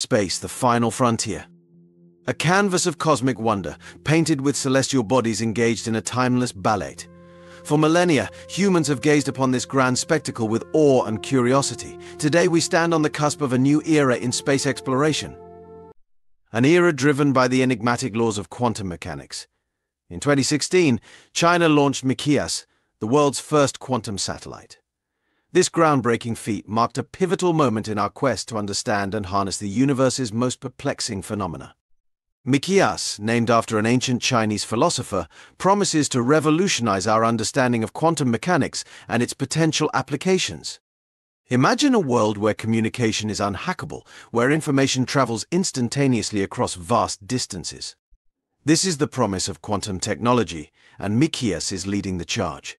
Space, the final frontier. A canvas of cosmic wonder, painted with celestial bodies engaged in a timeless ballet. For millennia, humans have gazed upon this grand spectacle with awe and curiosity. Today we stand on the cusp of a new era in space exploration. An era driven by the enigmatic laws of quantum mechanics. In 2016, China launched Micius, the world's first quantum satellite. This groundbreaking feat marked a pivotal moment in our quest to understand and harness the universe's most perplexing phenomena. Micius, named after an ancient Chinese philosopher, promises to revolutionize our understanding of quantum mechanics and its potential applications. Imagine a world where communication is unhackable, where information travels instantaneously across vast distances. This is the promise of quantum technology, and Micius is leading the charge.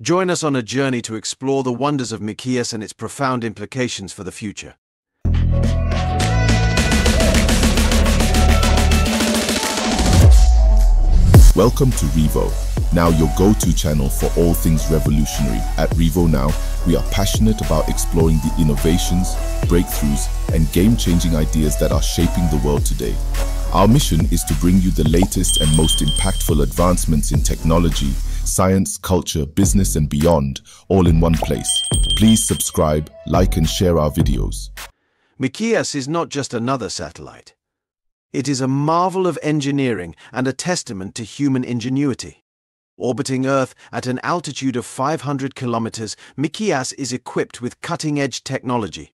Join us on a journey to explore the wonders of Micius and its profound implications for the future. Welcome to Revo, now your go-to channel for all things revolutionary. At Revo Now, we are passionate about exploring the innovations, breakthroughs, and game-changing ideas that are shaping the world today. Our mission is to bring you the latest and most impactful advancements in technology, science, culture, business, and beyond, all in one place. Please subscribe, like, and share our videos. Micius is not just another satellite. It is a marvel of engineering and a testament to human ingenuity. Orbiting Earth at an altitude of 500 kilometers, Micius is equipped with cutting-edge technology,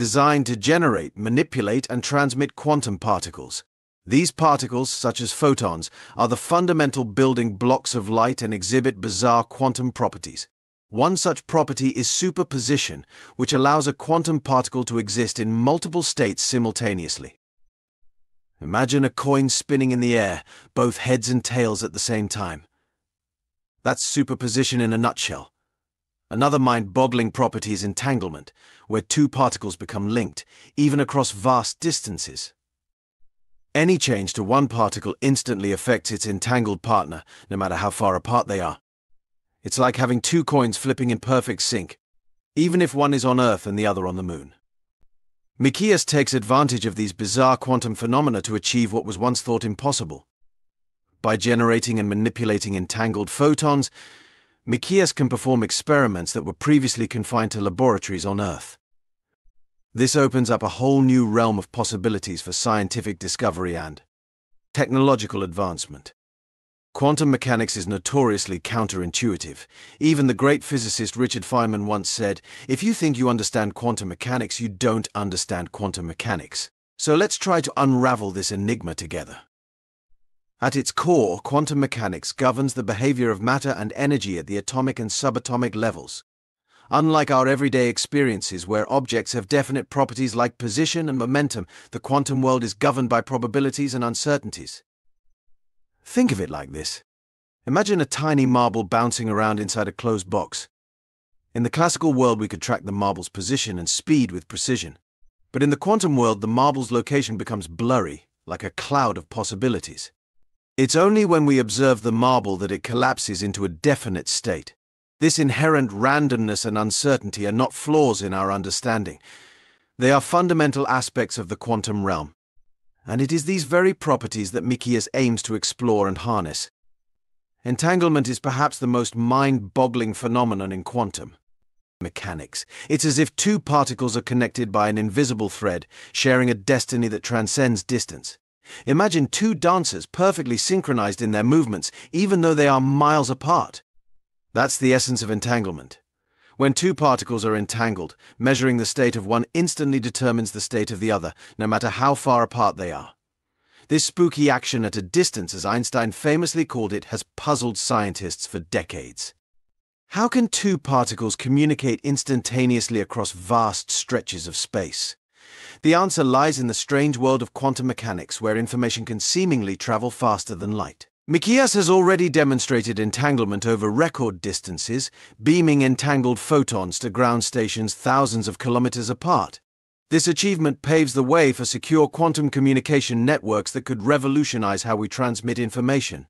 designed to generate, manipulate, and transmit quantum particles. These particles, such as photons, are the fundamental building blocks of light and exhibit bizarre quantum properties. One such property is superposition, which allows a quantum particle to exist in multiple states simultaneously. Imagine a coin spinning in the air, both heads and tails at the same time. That's superposition in a nutshell. Another mind-boggling property is entanglement, where two particles become linked, even across vast distances. Any change to one particle instantly affects its entangled partner, no matter how far apart they are. It's like having two coins flipping in perfect sync, even if one is on Earth and the other on the Moon. Micius takes advantage of these bizarre quantum phenomena to achieve what was once thought impossible. By generating and manipulating entangled photons, Micius can perform experiments that were previously confined to laboratories on Earth. This opens up a whole new realm of possibilities for scientific discovery and technological advancement. Quantum mechanics is notoriously counterintuitive. Even the great physicist Richard Feynman once said, "If you think you understand quantum mechanics, you don't understand quantum mechanics." So let's try to unravel this enigma together. At its core, quantum mechanics governs the behavior of matter and energy at the atomic and subatomic levels. Unlike our everyday experiences where objects have definite properties like position and momentum, the quantum world is governed by probabilities and uncertainties. Think of it like this. Imagine a tiny marble bouncing around inside a closed box. In the classical world, we could track the marble's position and speed with precision. But in the quantum world, the marble's location becomes blurry, like a cloud of possibilities. It's only when we observe the marble that it collapses into a definite state. This inherent randomness and uncertainty are not flaws in our understanding. They are fundamental aspects of the quantum realm. And it is these very properties that Micius aims to explore and harness. Entanglement is perhaps the most mind-boggling phenomenon in quantum mechanics. It's as if two particles are connected by an invisible thread, sharing a destiny that transcends distance. Imagine two dancers perfectly synchronized in their movements, even though they are miles apart. That's the essence of entanglement. When two particles are entangled, measuring the state of one instantly determines the state of the other, no matter how far apart they are. This spooky action at a distance, as Einstein famously called it, has puzzled scientists for decades. How can two particles communicate instantaneously across vast stretches of space? The answer lies in the strange world of quantum mechanics, where information can seemingly travel faster than light. Micius has already demonstrated entanglement over record distances, beaming entangled photons to ground stations thousands of kilometers apart. This achievement paves the way for secure quantum communication networks that could revolutionize how we transmit information.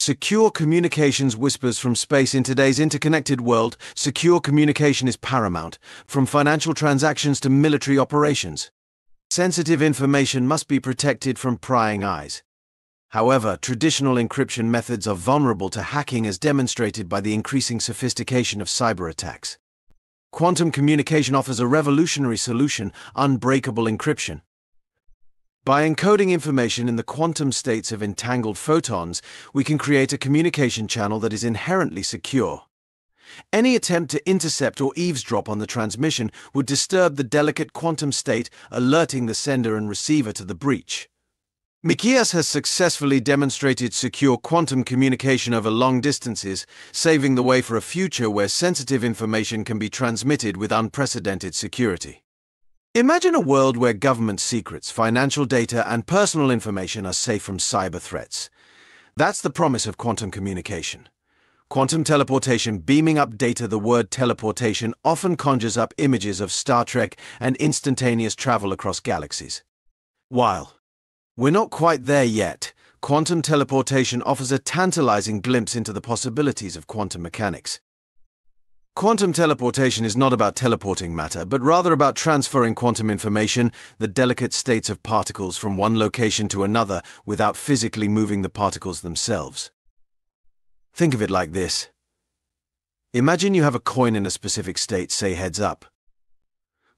Secure communications whispers from space. In today's interconnected world, secure communication is paramount, from financial transactions to military operations. Sensitive information must be protected from prying eyes. However, traditional encryption methods are vulnerable to hacking as demonstrated by the increasing sophistication of cyber attacks. Quantum communication offers a revolutionary solution, unbreakable encryption. By encoding information in the quantum states of entangled photons, we can create a communication channel that is inherently secure. Any attempt to intercept or eavesdrop on the transmission would disturb the delicate quantum state, alerting the sender and receiver to the breach. Micius has successfully demonstrated secure quantum communication over long distances, saving the way for a future where sensitive information can be transmitted with unprecedented security. Imagine a world where government secrets, financial data, and personal information are safe from cyber threats. That's the promise of quantum communication. Quantum teleportation, beaming up data. The word teleportation often conjures up images of Star Trek and instantaneous travel across galaxies. While we're not quite there yet, quantum teleportation offers a tantalizing glimpse into the possibilities of quantum mechanics. Quantum teleportation is not about teleporting matter, but rather about transferring quantum information, the delicate states of particles, from one location to another without physically moving the particles themselves. Think of it like this. Imagine you have a coin in a specific state, say heads up.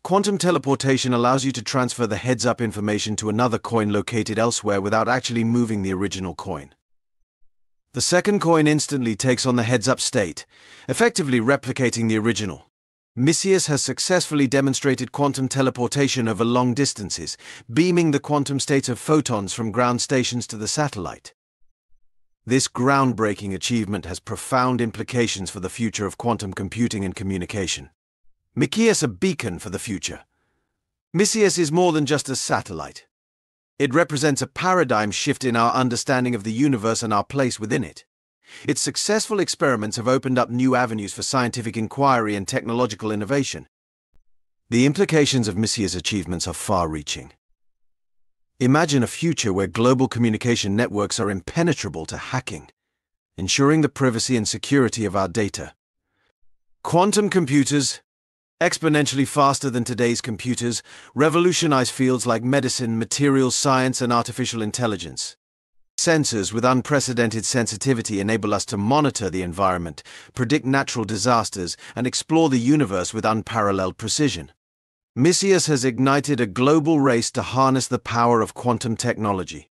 Quantum teleportation allows you to transfer the heads-up information to another coin located elsewhere without actually moving the original coin. The second coin instantly takes on the heads-up state, effectively replicating the original. Micius has successfully demonstrated quantum teleportation over long distances, beaming the quantum states of photons from ground stations to the satellite. This groundbreaking achievement has profound implications for the future of quantum computing and communication. Micius, a beacon for the future. Micius is more than just a satellite. It represents a paradigm shift in our understanding of the universe and our place within it. Its successful experiments have opened up new avenues for scientific inquiry and technological innovation. The implications of Micius' achievements are far-reaching. Imagine a future where global communication networks are impenetrable to hacking, ensuring the privacy and security of our data. Quantum computers, exponentially faster than today's computers, revolutionize fields like medicine, materials science, and artificial intelligence. Sensors with unprecedented sensitivity enable us to monitor the environment, predict natural disasters, and explore the universe with unparalleled precision. Micius has ignited a global race to harness the power of quantum technology.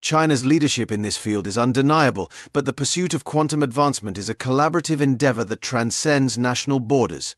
China's leadership in this field is undeniable, but the pursuit of quantum advancement is a collaborative endeavor that transcends national borders.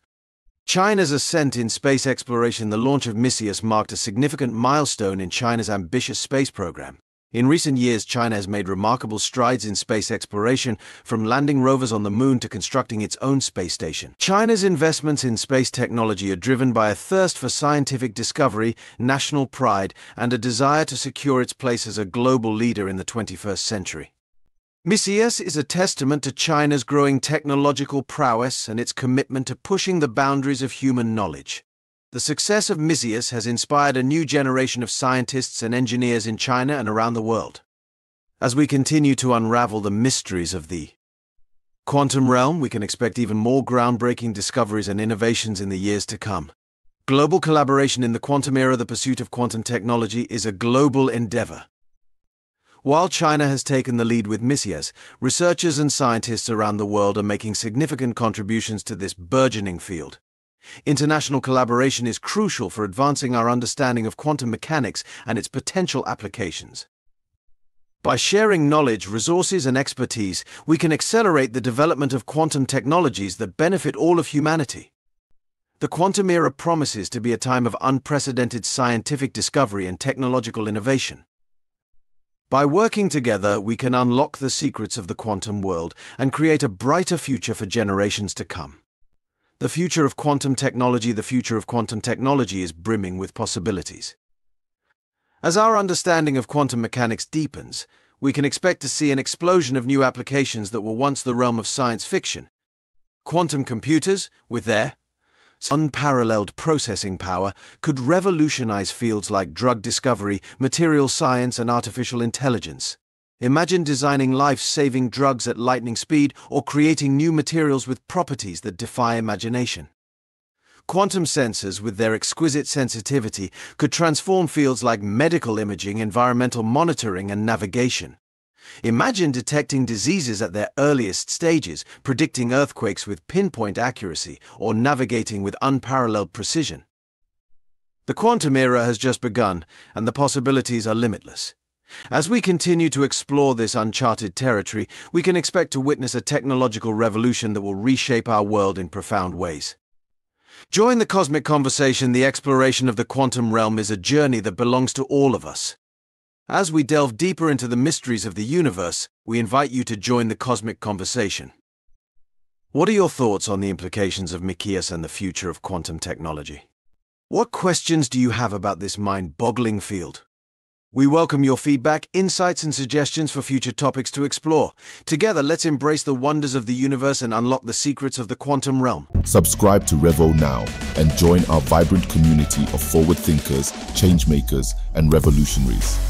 China's ascent in space exploration. The launch of Micius marked a significant milestone in China's ambitious space program. In recent years, China has made remarkable strides in space exploration, from landing rovers on the moon to constructing its own space station. China's investments in space technology are driven by a thirst for scientific discovery, national pride, and a desire to secure its place as a global leader in the 21st century. Micius is a testament to China's growing technological prowess and its commitment to pushing the boundaries of human knowledge. The success of Micius has inspired a new generation of scientists and engineers in China and around the world. As we continue to unravel the mysteries of the quantum realm, we can expect even more groundbreaking discoveries and innovations in the years to come. Global collaboration in the quantum era. The pursuit of quantum technology is a global endeavor. While China has taken the lead with Micius, researchers and scientists around the world are making significant contributions to this burgeoning field. International collaboration is crucial for advancing our understanding of quantum mechanics and its potential applications. By sharing knowledge, resources, and expertise, we can accelerate the development of quantum technologies that benefit all of humanity. The quantum era promises to be a time of unprecedented scientific discovery and technological innovation. By working together, we can unlock the secrets of the quantum world and create a brighter future for generations to come. The future of quantum technology. The future of quantum technology is brimming with possibilities. As our understanding of quantum mechanics deepens, we can expect to see an explosion of new applications that were once the realm of science fiction. Quantum computers, with their unparalleled processing power, could revolutionize fields like drug discovery, material science, and artificial intelligence. Imagine designing life-saving drugs at lightning speed or creating new materials with properties that defy imagination. quantum sensors with their exquisite sensitivity could transform fields like medical imaging, environmental monitoring, and navigation. Imagine detecting diseases at their earliest stages, predicting earthquakes with pinpoint accuracy, or navigating with unparalleled precision. The quantum era has just begun, and the possibilities are limitless. As we continue to explore this uncharted territory, we can expect to witness a technological revolution that will reshape our world in profound ways. Join the cosmic conversation. The exploration of the quantum realm is a journey that belongs to all of us. As we delve deeper into the mysteries of the universe, we invite you to join the cosmic conversation. What are your thoughts on the implications of Micius and the future of quantum technology? What questions do you have about this mind-boggling field? We welcome your feedback, insights, and suggestions for future topics to explore. Together, let's embrace the wonders of the universe and unlock the secrets of the quantum realm. Subscribe to Revo Now and join our vibrant community of forward thinkers, change makers, and revolutionaries.